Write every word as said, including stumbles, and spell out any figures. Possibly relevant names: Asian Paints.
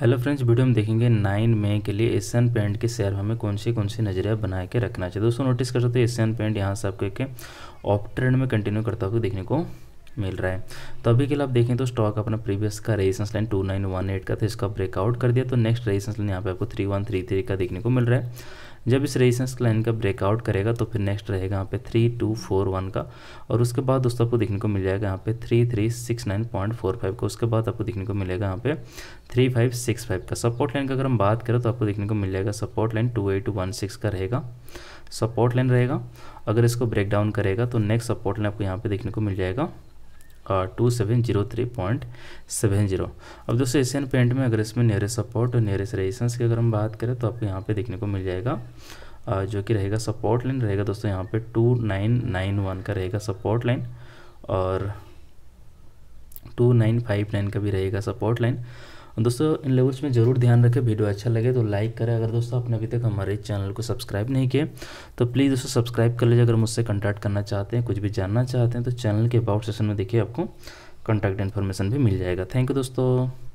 Hello friends, video हम देखेंगे nine मई के लिए एशियन पेंट के शेयर हमें कौन सी कौन सी नजरिया बना के रखना चाहिए। दोस्तों नोटिस कर सकते हो एशियन पेंट यहाँ से आपको एक ऑफ ट्रेंड में कंटिन्यू करता हुआ देखने को मिल रहा है। तो अभी के लिए आप देखें तो स्टॉक अपना प्रीवियस का resistance line two nine one eight का था, इसका ब्रेकआउट कर दिया तो नेक्स्ट रेजिस्टेंस लाइन यहाँ पे आपको थ्री वन थ्री थ्री का देखने को मिल रहा है। जब इस रेजिस्टेंस लाइन का ब्रेकआउट करेगा तो फिर नेक्स्ट रहेगा यहाँ पे थ्री टू फोर वन का, और उसके बाद दोस्तों आपको देखने को मिल जाएगा यहाँ पे three three six nine point four five का, उसके बाद आपको देखने को मिलेगा यहाँ पे थ्री फाइव सिक्स फाइव का। सपोर्ट लाइन का अगर हम बात करें तो आपको देखने को मिल जाएगा support line two eight one six का रहेगा, सपोर्ट लाइन रहेगा। अगर इसको ब्रेकडाउन करेगा तो नेक्स्ट सपोर्ट लाइन आपको यहाँ पे देखने को मिल जाएगा two seven zero three point seven zero. अब दोस्तों एशियन पेंट में अगर इसमें नियरेस्ट सपोर्ट और नियरेस्ट रेजिस्टेंस की अगर हम बात करें तो आपको यहाँ पे देखने को मिल जाएगा uh, जो कि रहेगा सपोर्ट लाइन रहेगा दोस्तों यहाँ पे टू नाइन नाइन वन का रहेगा सपोर्ट लाइन, और टू नाइन फाइव नाइन का भी रहेगा सपोर्ट लाइन। दोस्तों इन लेवल्स में ज़रूर ध्यान रखें। वीडियो अच्छा लगे तो लाइक करें। अगर दोस्तों आपने अभी तक हमारे चैनल को सब्सक्राइब नहीं किए तो प्लीज़ दोस्तों सब्सक्राइब कर लीजिए। अगर मुझसे कांटेक्ट करना चाहते हैं, कुछ भी जानना चाहते हैं तो चैनल के अबाउट सेक्शन में देखिए, आपको कांटेक्ट इन्फॉर्मेशन भी मिल जाएगा। थैंक यू दोस्तों।